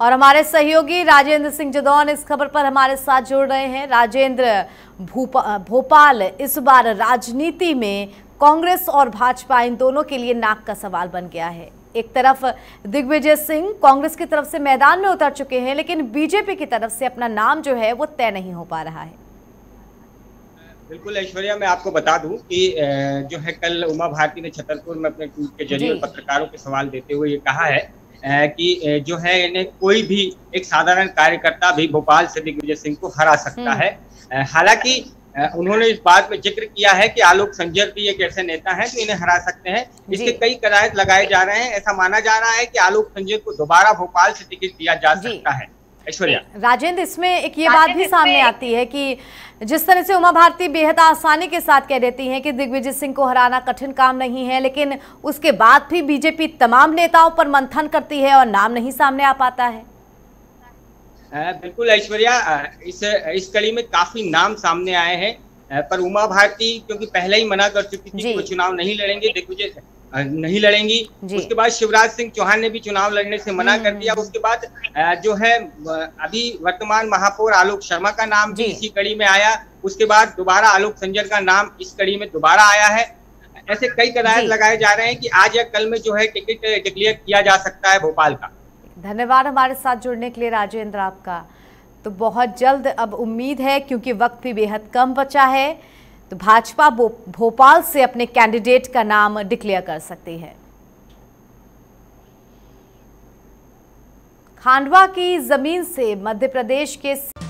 और हमारे सहयोगी राजेंद्र सिंह जदौन इस खबर पर हमारे साथ जुड़ रहे हैं। राजेंद्र, भोपाल इस बार राजनीति में कांग्रेस और भाजपा इन दोनों के लिए नाक का सवाल बन गया है। एक तरफ दिग्विजय सिंह कांग्रेस की तरफ से मैदान में उतर चुके हैं, लेकिन बीजेपी की तरफ से अपना नाम जो है वो तय नहीं हो पा रहा है। बिल्कुल ऐश्वर्या, मैं आपको बता दूं कि जो है कल उमा भारती ने छतरपुर में अपने ट्वीट के जरिए पत्रकारों के सवाल देते हुए ये कहा है कि जो है इन्हें कोई भी एक साधारण कार्यकर्ता भी भोपाल से दिग्विजय सिंह को हरा सकता है। हालांकि उन्होंने इस बात में जिक्र किया है कि आलोक संजय भी एक ऐसे नेता हैं जो इन्हें हरा सकते हैं। इसके कई कवायद लगाए जा रहे हैं। ऐसा माना जा रहा है कि आलोक संजय को दोबारा भोपाल से टिकट दिया जा सकता है। ऐश्वर्या, राजेंद्र, इसमें एक ये बात भी सामने आती है कि जिस तरह से उमा भारती बेहद आसानी के साथ कह देती हैं कि दिग्विजय सिंह को हराना कठिन काम नहीं है, लेकिन उसके बाद भी बीजेपी तमाम नेताओं पर मंथन करती है और नाम नहीं सामने आ पाता है। बिल्कुल ऐश्वर्या, इस कड़ी में काफी नाम सामने आए हैं, पर उमा भारती क्योंकि पहले ही मना कर चुकी थी कि वो चुनाव नहीं लड़ेंगे, दिग्विजय नहीं लड़ेंगी। उसके बाद शिवराज सिंह चौहान ने भी चुनाव लड़ने से मना कर दिया। उसके बाद जो है अभी वर्तमान महापौर आलोक शर्मा का नाम भी इसी कड़ी में आया। उसके बाद दोबारा आलोक संजय का नाम इस कड़ी में दोबारा आया है। ऐसे कई कवायद लगाए जा रहे हैं कि आज या कल में जो है टिकट डिक्लेयर किया जा सकता है भोपाल का। धन्यवाद हमारे साथ जुड़ने के लिए राजेंद्र आपका। तो बहुत जल्द अब उम्मीद है, क्योंकि वक्त भी बेहद कम बचा है, तो भाजपा भोपाल से अपने कैंडिडेट का नाम डिक्लेयर कर सकती है। खांडवा की जमीन से मध्य प्रदेश के